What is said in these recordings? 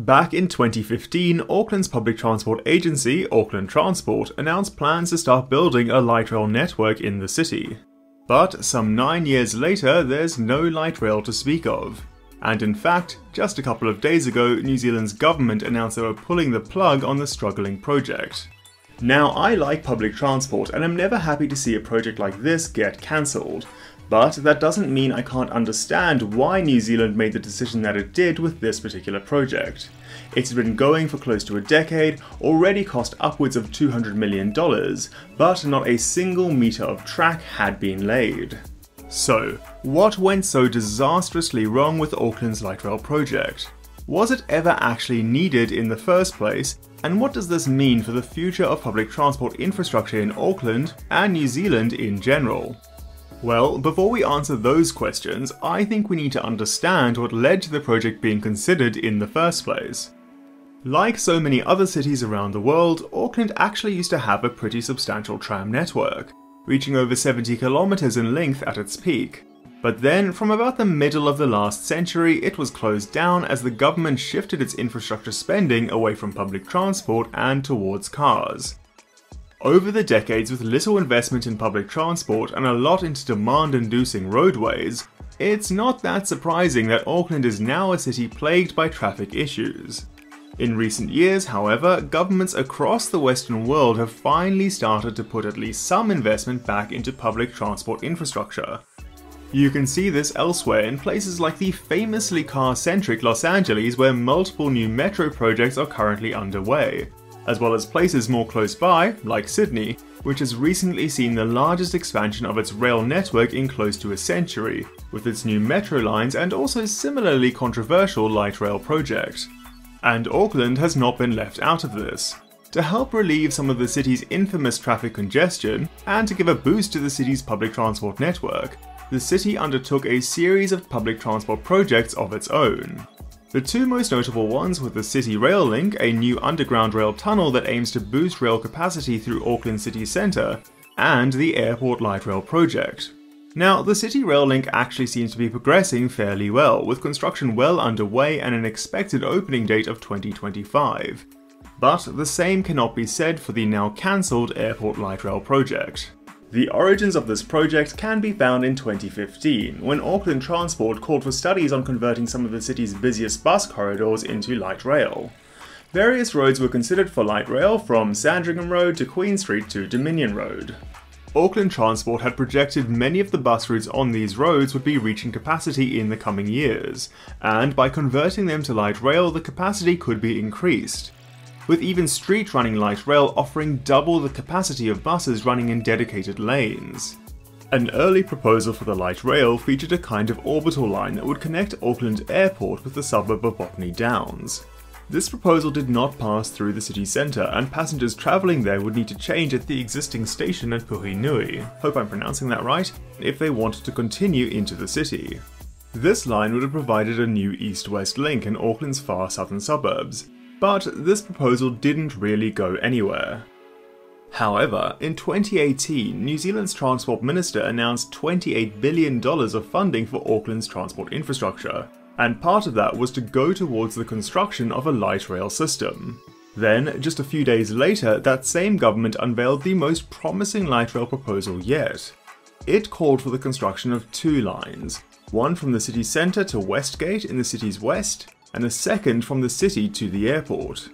Back in 2015, Auckland's public transport agency, Auckland Transport, announced plans to start building a light rail network in the city. But some 9 years later, there's no light rail to speak of. And in fact, just a couple of days ago, New Zealand's government announced they were pulling the plug on the struggling project. Now, I like public transport and I'm never happy to see a project like this get cancelled. But that doesn't mean I can't understand why New Zealand made the decision that it did with this particular project. It's been going for close to a decade, already cost upwards of $200 million, but not a single metre of track had been laid. So, what went so disastrously wrong with Auckland's light rail project? Was it ever actually needed in the first place? And what does this mean for the future of public transport infrastructure in Auckland and New Zealand in general? Well, before we answer those questions, I think we need to understand what led to the project being considered in the first place. Like so many other cities around the world, Auckland actually used to have a pretty substantial tram network, reaching over 70 kilometres in length at its peak. But then, from about the middle of the last century, it was closed down as the government shifted its infrastructure spending away from public transport and towards cars. Over the decades, with little investment in public transport and a lot into demand-inducing roadways, it's not that surprising that Auckland is now a city plagued by traffic issues. In recent years, however, governments across the Western world have finally started to put at least some investment back into public transport infrastructure. You can see this elsewhere in places like the famously car-centric Los Angeles, where multiple new metro projects are currently underway, as well as places more close by, like Sydney, which has recently seen the largest expansion of its rail network in close to a century, with its new metro lines and also similarly controversial light rail project. And Auckland has not been left out of this. To help relieve some of the city's infamous traffic congestion, and to give a boost to the city's public transport network, the city undertook a series of public transport projects of its own. The two most notable ones were the City Rail Link, a new underground rail tunnel that aims to boost rail capacity through Auckland city centre, and the Airport Light Rail project. Now, the City Rail Link actually seems to be progressing fairly well, with construction well underway and an expected opening date of 2025. But the same cannot be said for the now cancelled Airport Light Rail project. The origins of this project can be found in 2015, when Auckland Transport called for studies on converting some of the city's busiest bus corridors into light rail. Various roads were considered for light rail, from Sandringham Road to Queen Street to Dominion Road. Auckland Transport had projected many of the bus routes on these roads would be reaching capacity in the coming years, and by converting them to light rail, the capacity could be increased, with even street-running light rail offering double the capacity of buses running in dedicated lanes. An early proposal for the light rail featured a kind of orbital line that would connect Auckland Airport with the suburb of Botany Downs. This proposal did not pass through the city centre, and passengers travelling there would need to change at the existing station at Puhinui, hope I'm pronouncing that right, if they wanted to continue into the city. This line would have provided a new east-west link in Auckland's far southern suburbs, but this proposal didn't really go anywhere. However, in 2018, New Zealand's Transport Minister announced $28 billion of funding for Auckland's transport infrastructure, and part of that was to go towards the construction of a light rail system. Then, just a few days later, that same government unveiled the most promising light rail proposal yet. It called for the construction of two lines, one from the city centre to Westgate in the city's west, and a second from the city to the airport.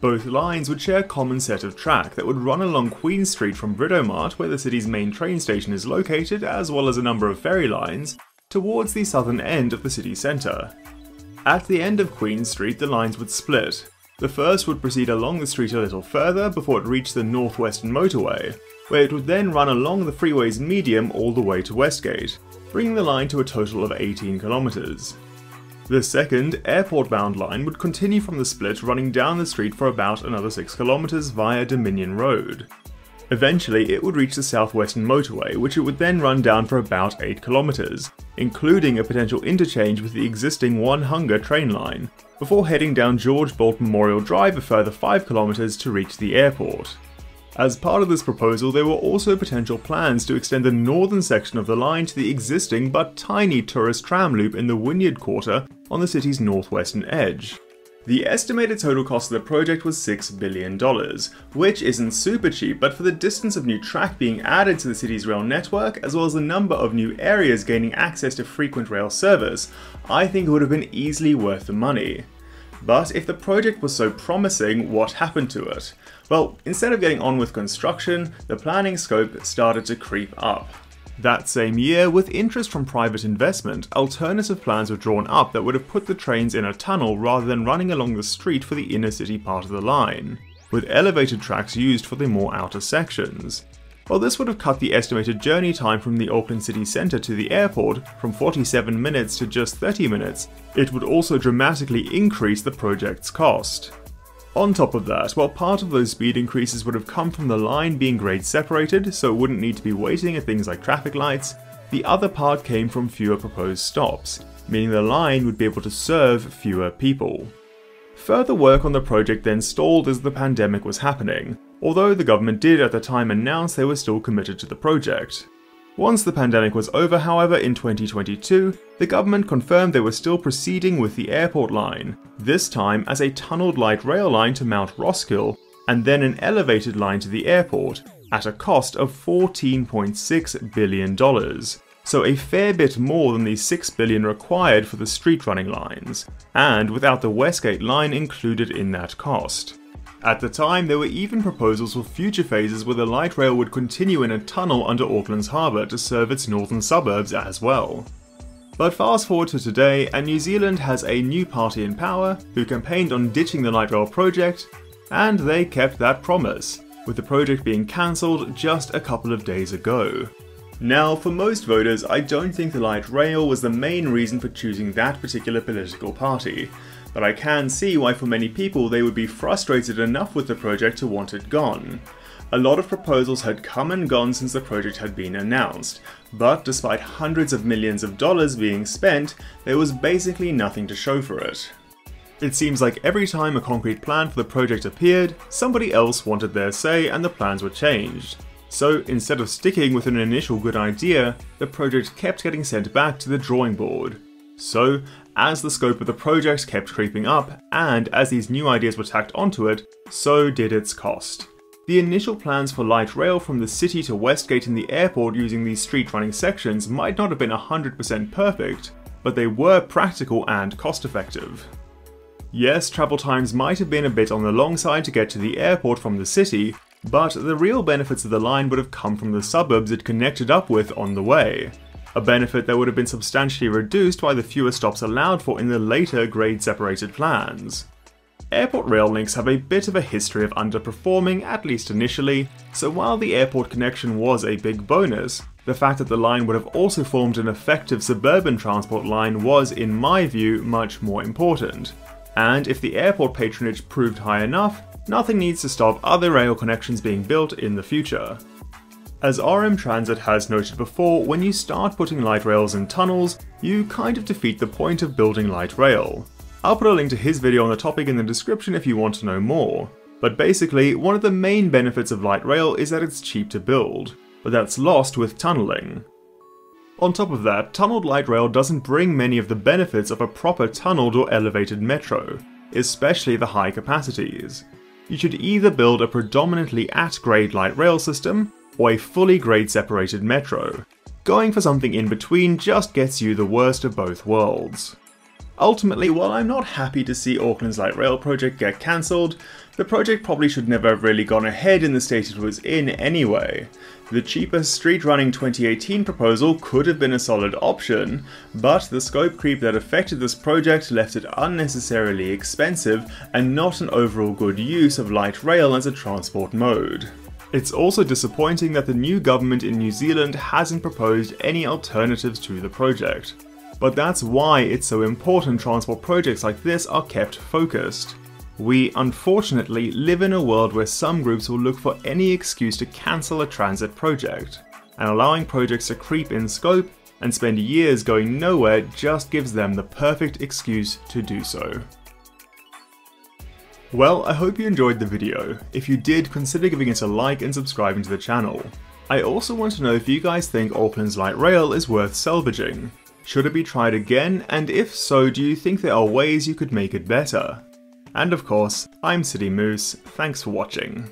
Both lines would share a common set of track that would run along Queen Street from Bridgemart, where the city's main train station is located, as well as a number of ferry lines, towards the southern end of the city centre. At the end of Queen Street, the lines would split. The first would proceed along the street a little further before it reached the northwestern motorway, where it would then run along the freeway's medium all the way to Westgate, bringing the line to a total of 18 kilometres. The second, airport-bound line would continue from the split, running down the street for about another 6 kilometres via Dominion Road. Eventually, it would reach the southwestern motorway, which it would then run down for about 8 kilometres, including a potential interchange with the existing One Hunga train line, before heading down George Bolt Memorial Drive a further 5 kilometres to reach the airport. As part of this proposal, there were also potential plans to extend the northern section of the line to the existing but tiny tourist tram loop in the Wynyard Quarter on the city's northwestern edge. The estimated total cost of the project was $6 billion, which isn't super cheap, but for the distance of new track being added to the city's rail network, as well as the number of new areas gaining access to frequent rail service, I think it would have been easily worth the money. But if the project was so promising, what happened to it? Well, instead of getting on with construction, the planning scope started to creep up. That same year, with interest from private investment, alternative plans were drawn up that would have put the trains in a tunnel rather than running along the street for the inner city part of the line, with elevated tracks used for the more outer sections. While this would have cut the estimated journey time from the Auckland city centre to the airport from 47 minutes to just 30 minutes, it would also dramatically increase the project's cost. On top of that, while part of those speed increases would have come from the line being grade separated, so it wouldn't need to be waiting at things like traffic lights, the other part came from fewer proposed stops, meaning the line would be able to serve fewer people. Further work on the project then stalled as the pandemic was happening, although the government did at the time announce they were still committed to the project. Once the pandemic was over, however, in 2022, the government confirmed they were still proceeding with the airport line, this time as a tunnelled light rail line to Mount Roskill, and then an elevated line to the airport, at a cost of $14.6 billion, so a fair bit more than the $6 billion required for the street running lines, and without the Westgate line included in that cost. At the time, there were even proposals for future phases where the light rail would continue in a tunnel under Auckland's harbour to serve its northern suburbs as well. But fast forward to today, and New Zealand has a new party in power who campaigned on ditching the light rail project, and they kept that promise, with the project being cancelled just a couple of days ago. Now, for most voters, I don't think the light rail was the main reason for choosing that particular political party, but I can see why for many people they would be frustrated enough with the project to want it gone. A lot of proposals had come and gone since the project had been announced, but despite hundreds of millions of dollars being spent, there was basically nothing to show for it. It seems like every time a concrete plan for the project appeared, somebody else wanted their say and the plans were changed. So instead of sticking with an initial good idea, the project kept getting sent back to the drawing board. So, as the scope of the project kept creeping up, and as these new ideas were tacked onto it, so did its cost. The initial plans for light rail from the city to Westgate and the airport using these street running sections might not have been 100% perfect, but they were practical and cost effective. Yes, travel times might have been a bit on the long side to get to the airport from the city, but the real benefits of the line would have come from the suburbs it connected up with on the way. A benefit that would have been substantially reduced by the fewer stops allowed for in the later grade-separated plans. Airport rail links have a bit of a history of underperforming, at least initially, so while the airport connection was a big bonus, the fact that the line would have also formed an effective suburban transport line was, in my view, much more important. And if the airport patronage proved high enough, nothing needs to stop other rail connections being built in the future. As RM Transit has noted before, when you start putting light rails in tunnels, you kind of defeat the point of building light rail. I'll put a link to his video on the topic in the description if you want to know more. But basically, one of the main benefits of light rail is that it's cheap to build, but that's lost with tunnelling. On top of that, tunnelled light rail doesn't bring many of the benefits of a proper tunnelled or elevated metro, especially the high capacities. You should either build a predominantly at-grade light rail system, or a fully grade-separated metro. Going for something in between just gets you the worst of both worlds. Ultimately, while I'm not happy to see Auckland's light rail project get cancelled, the project probably should never have really gone ahead in the state it was in anyway. The cheaper street-running 2018 proposal could have been a solid option, but the scope creep that affected this project left it unnecessarily expensive and not an overall good use of light rail as a transport mode. It's also disappointing that the new government in New Zealand hasn't proposed any alternatives to the project. But that's why it's so important transport projects like this are kept focused. We, unfortunately, live in a world where some groups will look for any excuse to cancel a transit project, and allowing projects to creep in scope and spend years going nowhere just gives them the perfect excuse to do so. Well, I hope you enjoyed the video. If you did, consider giving it a like and subscribing to the channel. I also want to know if you guys think Auckland's light rail is worth salvaging. Should it be tried again, and if so, do you think there are ways you could make it better? And of course, I'm City Moose, thanks for watching.